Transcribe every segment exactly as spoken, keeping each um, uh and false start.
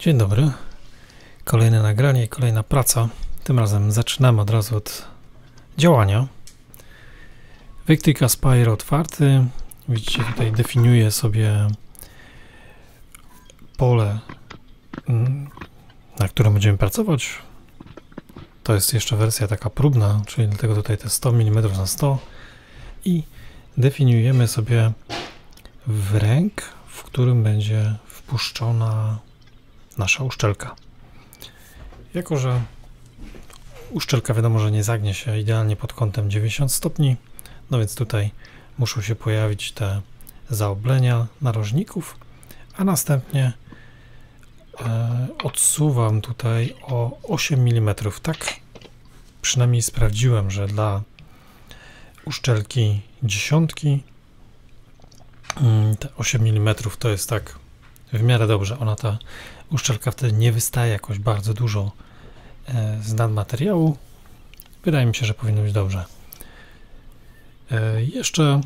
Dzień dobry, kolejne nagranie i kolejna praca. Tym razem zaczynamy od razu od działania. Vectric Aspire otwarty. Widzicie, tutaj definiuję sobie pole, na którym będziemy pracować. To jest jeszcze wersja taka próbna, czyli dlatego tutaj te sto milimetrów na sto. I definiujemy sobie wręg, w którym będzie wpuszczona nasza uszczelka. Jako że uszczelka wiadomo, że nie zagnie się idealnie pod kątem dziewięćdziesiąt stopni, no więc tutaj muszą się pojawić te zaoblenia narożników, a następnie e, odsuwam tutaj o osiem milimetrów. Tak przynajmniej sprawdziłem, że dla uszczelki dziesiątki te osiem milimetrów to jest tak w miarę dobrze. Ona, ta uszczelka, wtedy nie wystaje jakoś bardzo dużo z nadmateriału. Wydaje mi się, że powinno być dobrze. Jeszcze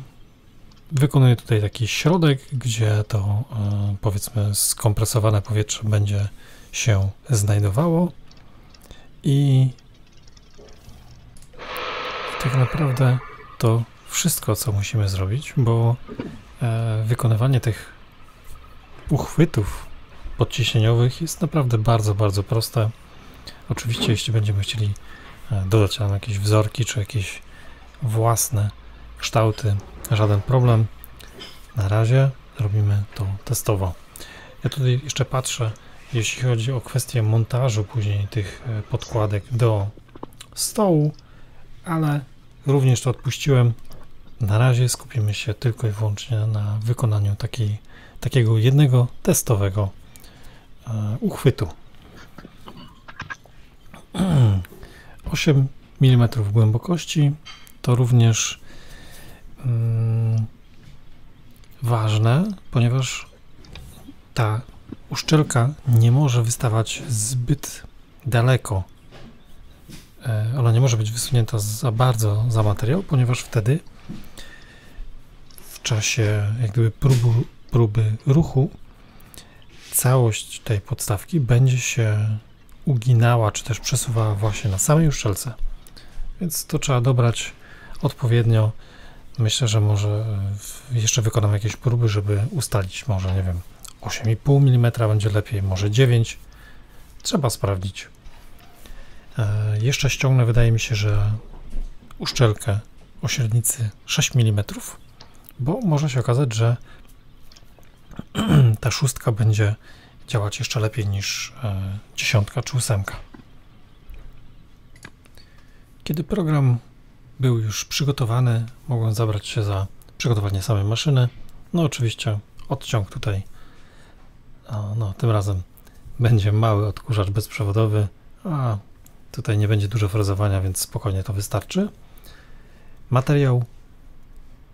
wykonuję tutaj taki środek, gdzie to powiedzmy skompresowane powietrze będzie się znajdowało i tak naprawdę to wszystko, co musimy zrobić, bo wykonywanie tych uchwytów podciśnieniowych jest naprawdę bardzo, bardzo proste. Oczywiście, jeśli będziemy chcieli dodać tam jakieś wzorki czy jakieś własne kształty, żaden problem. Na razie robimy to testowo. Ja tutaj jeszcze patrzę, jeśli chodzi o kwestię montażu później tych podkładek do stołu, ale również to odpuściłem. Na razie skupimy się tylko i wyłącznie na wykonaniu takiej, takiego jednego testowego e, uchwytu. osiem milimetrów głębokości to również mm, ważne, ponieważ ta uszczelka nie może wystawać zbyt daleko. E, ona nie może być wysunięta za bardzo za materiał, ponieważ wtedy w czasie jak gdyby próbu, próby ruchu całość tej podstawki będzie się uginała czy też przesuwała właśnie na samej uszczelce, więc to trzeba dobrać odpowiednio. Myślę, że może jeszcze wykonam jakieś próby, żeby ustalić, może nie wiem, osiem i pół milimetra będzie lepiej, może dziewięć. Trzeba sprawdzić. Jeszcze ściągnę, wydaje mi się, że uszczelkę o średnicy sześć milimetrów, bo może się okazać, że ta szóstka będzie działać jeszcze lepiej niż dziesiątka czy ósemka. Kiedy program był już przygotowany, mogłem zabrać się za przygotowanie samej maszyny. No oczywiście odciąg tutaj, no, no tym razem będzie mały odkurzacz bezprzewodowy, a tutaj nie będzie dużo frezowania, więc spokojnie to wystarczy. Materiał,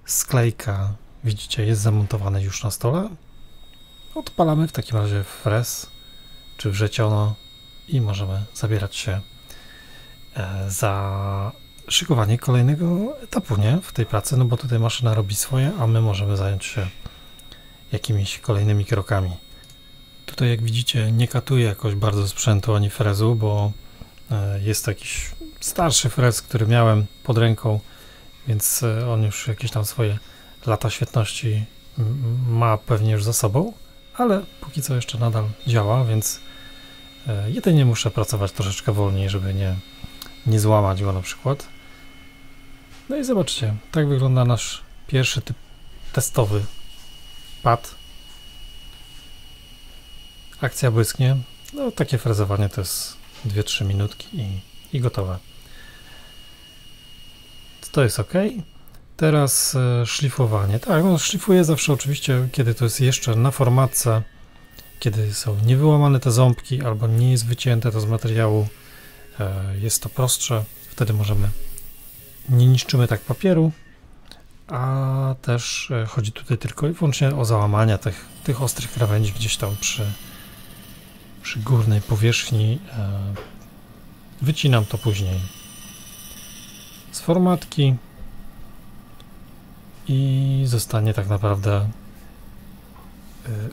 sklejka, widzicie, jest zamontowane już na stole. Odpalamy w takim razie frez czy wrzeciono i możemy zabierać się za szykowanie kolejnego etapu, nie? W tej pracy, no bo tutaj maszyna robi swoje, a my możemy zająć się jakimiś kolejnymi krokami. Tutaj, jak widzicie, nie katuję jakoś bardzo sprzętu ani frezu, bo jest jakiś starszy frez, który miałem pod ręką, więc on już jakieś tam swoje lata świetności ma pewnie już za sobą, ale póki co jeszcze nadal działa, więc jedynie muszę pracować troszeczkę wolniej, żeby nie, nie złamać go na przykład. No i zobaczcie, tak wygląda nasz pierwszy typ testowy pad. Akcja błysknie. No takie frezowanie to jest dwie trzy minutki i, i gotowe. To jest ok. Teraz szlifowanie. Tak, no, szlifuję zawsze oczywiście, kiedy to jest jeszcze na formatce, kiedy są niewyłamane te ząbki albo nie jest wycięte to z materiału, jest to prostsze. Wtedy możemy, nie niszczymy tak papieru, a też chodzi tutaj tylko i wyłącznie o załamania tych, tych ostrych krawędzi gdzieś tam przy, przy górnej powierzchni. Wycinam to później z formatki i zostanie tak naprawdę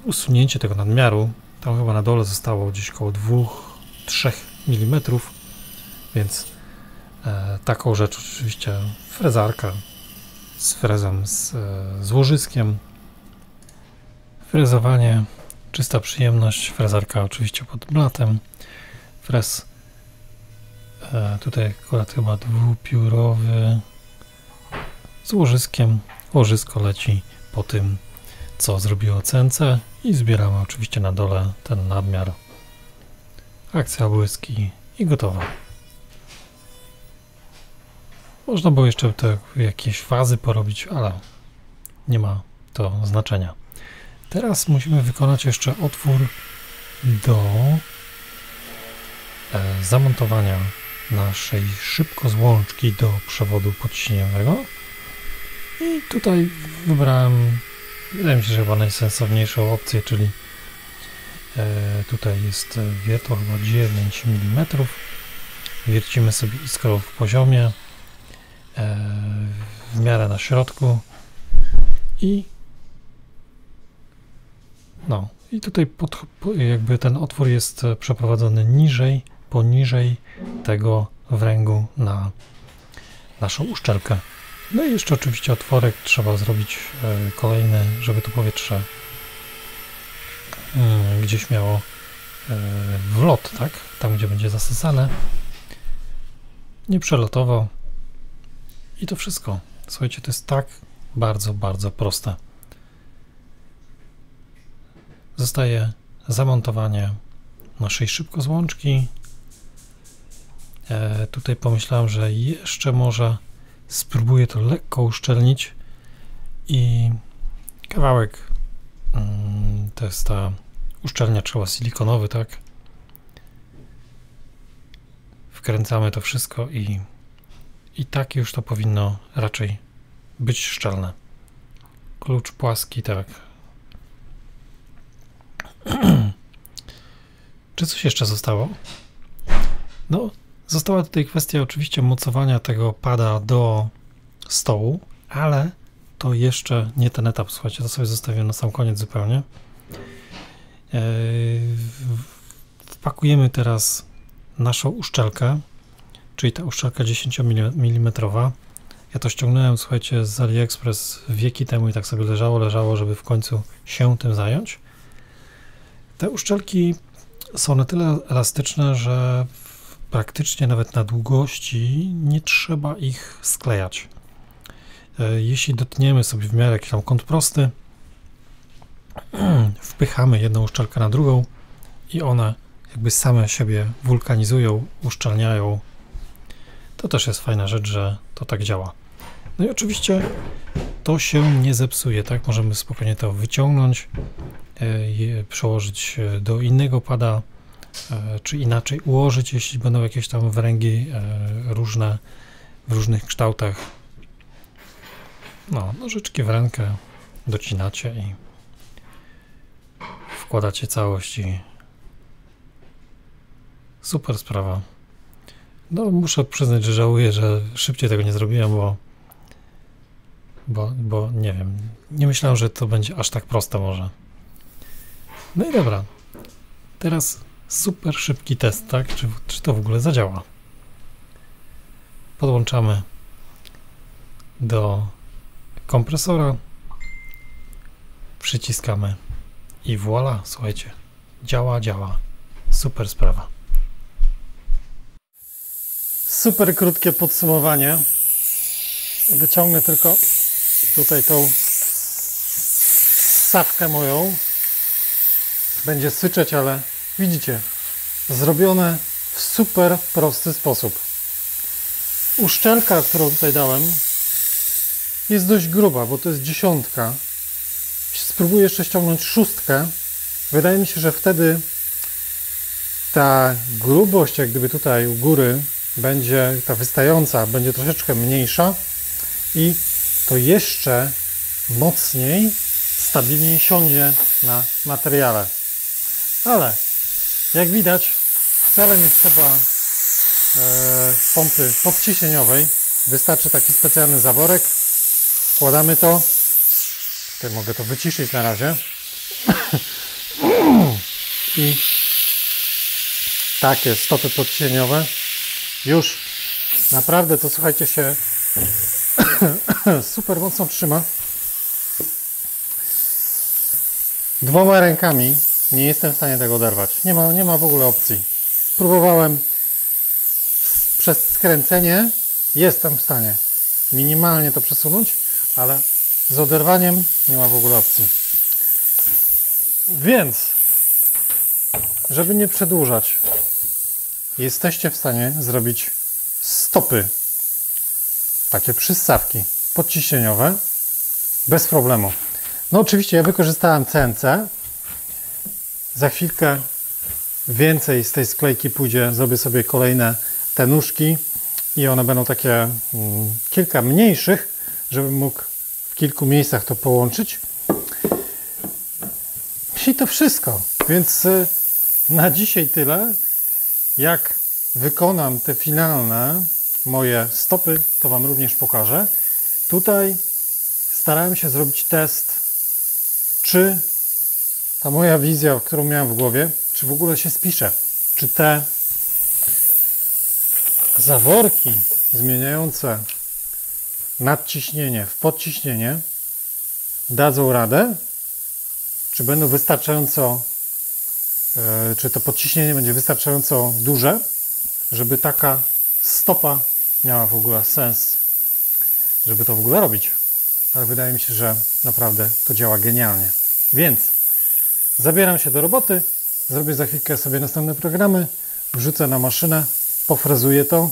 usunięcie tego nadmiaru Tam chyba na dole zostało gdzieś około dwóch do trzech milimetrów, więc e, taką rzecz oczywiście frezarka z frezem, z, e, z łożyskiem. Frezowanie, czysta przyjemność, frezarka oczywiście pod blatem, frez e, tutaj akurat chyba dwupiórowy z łożyskiem, łożysko leci po tym, co zrobiło C N C i zbieramy oczywiście na dole ten nadmiar, akcja błyski i gotowa. Można było jeszcze te jakieś fazy porobić, ale nie ma to znaczenia. Teraz musimy wykonać jeszcze otwór do zamontowania naszej szybkozłączki do przewodu podciśnieniowego. I tutaj wybrałem, wydaje mi się, że chyba najsensowniejszą opcję, czyli tutaj jest wiertło chyba dziewięć milimetrów. Wiercimy sobie iskrą w poziomie, w miarę na środku i no i tutaj pod, jakby ten otwór jest przeprowadzony niżej, poniżej tego wręgu na naszą uszczelkę. No i jeszcze oczywiście otworek trzeba zrobić kolejny, żeby to powietrze gdzieś miało wlot, tak? Tam, gdzie będzie zasysane. Nie przelotowo. I to wszystko. Słuchajcie, to jest tak bardzo, bardzo proste. Zostaje zamontowanie naszej szybkozłączki. E, tutaj pomyślałem, że jeszcze może spróbuję to lekko uszczelnić i kawałek mm, to jest ta uszczelniacz chyba silikonowy, tak? Wkręcamy to wszystko i I tak już to powinno raczej być szczelne. Klucz płaski, tak. Czy coś jeszcze zostało? No, została tutaj kwestia oczywiście mocowania tego pada do stołu, ale to jeszcze nie ten etap, słuchajcie, to sobie zostawię na sam koniec zupełnie. Yy, wpakujemy teraz naszą uszczelkę, czyli ta uszczelka dziesięć milimetrów. Ja to ściągnąłem, słuchajcie, z AliExpress wieki temu i tak sobie leżało, leżało, żeby w końcu się tym zająć. Te uszczelki są na tyle elastyczne, że praktycznie nawet na długości nie trzeba ich sklejać. Jeśli dotniemy sobie w miarę jakiś tam kąt prosty, wpychamy jedną uszczelkę na drugą i one jakby same siebie wulkanizują, uszczelniają. To też jest fajna rzecz, że to tak działa. No i oczywiście to się nie zepsuje, tak? Możemy spokojnie to wyciągnąć, e, przełożyć do innego pada, e, czy inaczej ułożyć, jeśli będą jakieś tam wręgi e, różne, w różnych kształtach. No, nożyczki w rękę docinacie i wkładacie całość i super sprawa. No, muszę przyznać, że żałuję, że szybciej tego nie zrobiłem, bo, bo, bo nie wiem, nie myślałem, że to będzie aż tak proste może. No i dobra, teraz super szybki test, tak? Czy, czy to w ogóle zadziała? Podłączamy do kompresora, przyciskamy i voilà, słuchajcie, działa, działa, super sprawa. Super krótkie podsumowanie. Wyciągnę tylko tutaj tą ssawkę moją. Będzie syczeć, ale widzicie, zrobione w super prosty sposób. Uszczelka, którą tutaj dałem, jest dość gruba, bo to jest dziesiątka. Spróbuję jeszcze ściągnąć szóstkę. Wydaje mi się, że wtedy ta grubość, jak gdyby tutaj u góry, będzie ta wystająca, będzie troszeczkę mniejsza i to jeszcze mocniej, stabilniej siądzie na materiale. Ale jak widać, wcale nie trzeba e, pompy podciśnieniowej. Wystarczy taki specjalny zaworek. Wkładamy to. Tutaj mogę to wyciszyć na razie. i takie stopy podcieniowe. Już naprawdę to, słuchajcie, się super mocno trzyma. Dwoma rękami nie jestem w stanie tego oderwać. Nie ma, nie ma w ogóle opcji. Próbowałem przez skręcenie, jestem w stanie minimalnie to przesunąć, ale z oderwaniem nie ma w ogóle opcji. Więc, żeby nie przedłużać, jesteście w stanie zrobić stopy, takie przystawki podciśnieniowe, bez problemu. No oczywiście ja wykorzystałem C N C. Za chwilkę więcej z tej sklejki pójdzie, zrobię sobie kolejne te nóżki i one będą takie mm, kilka mniejszych, żebym mógł w kilku miejscach to połączyć. I to wszystko, więc na dzisiaj tyle. Jak wykonam te finalne moje stopy, to Wam również pokażę. Tutaj starałem się zrobić test, czy ta moja wizja, którą miałem w głowie, czy w ogóle się spisze, czy te zaworki zmieniające nadciśnienie w podciśnienie dadzą radę, czy będą wystarczająco, czy to podciśnienie będzie wystarczająco duże, żeby taka stopa miała w ogóle sens, żeby to w ogóle robić. Ale wydaje mi się, że naprawdę to działa genialnie. Więc zabieram się do roboty, zrobię za chwilkę sobie następne programy, wrzucę na maszynę, pofrezuję to,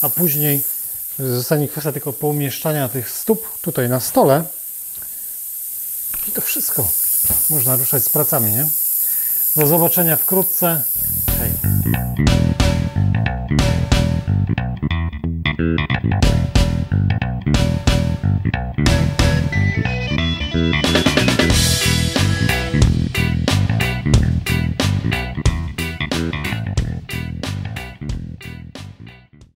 a później zostanie kwestia tylko poumieszczania tych stóp tutaj na stole i to wszystko. Można ruszać z pracami, nie? Do zobaczenia wkrótce. Hej!